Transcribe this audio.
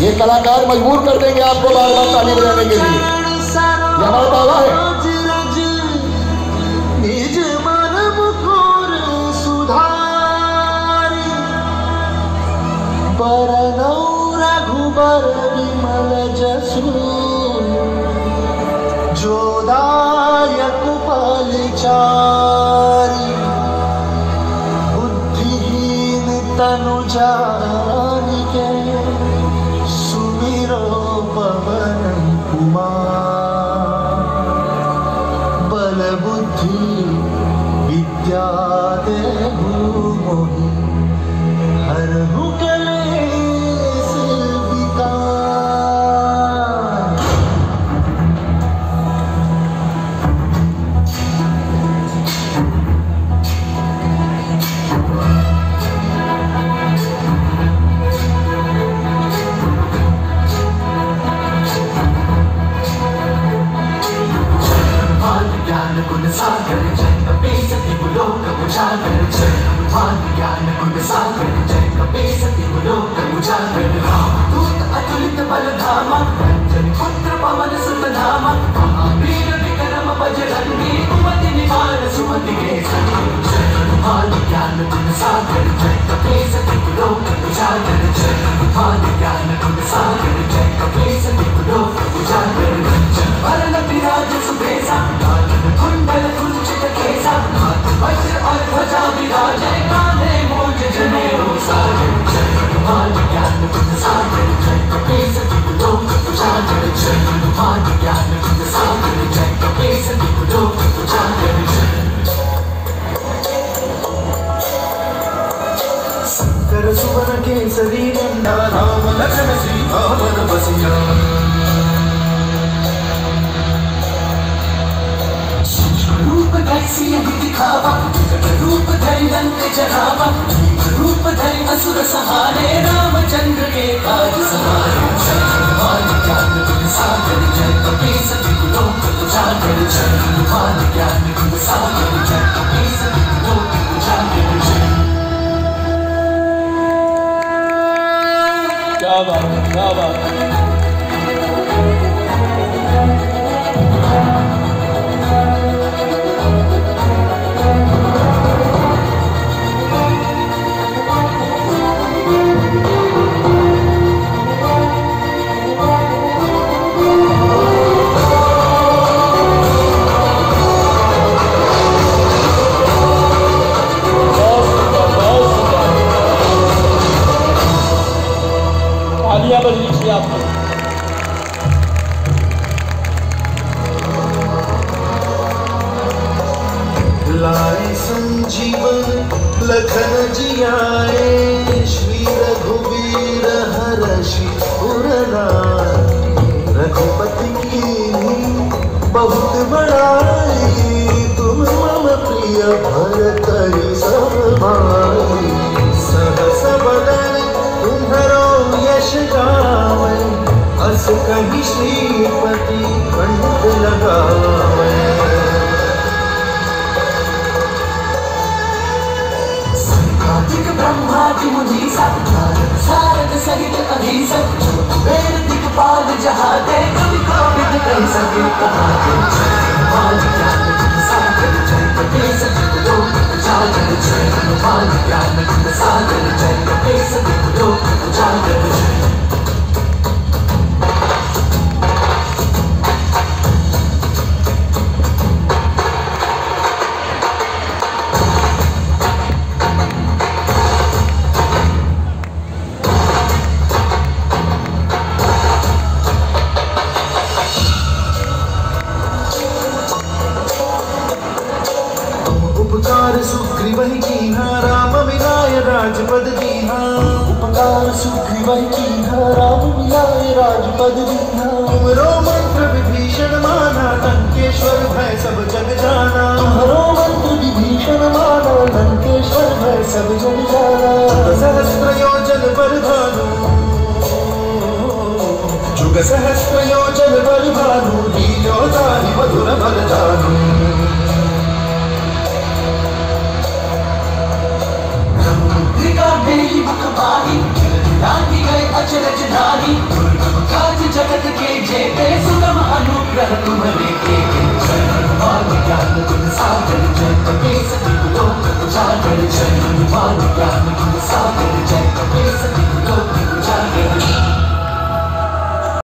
ये कलाकार मजबूर कर देंगे आपको बार बार ताली बजाने के लिए। हमारा दावा है बुद्धिहीन तनु जान के सुमिरो पवन कुमार बल बुद्धि विद्या देहु मोहि हर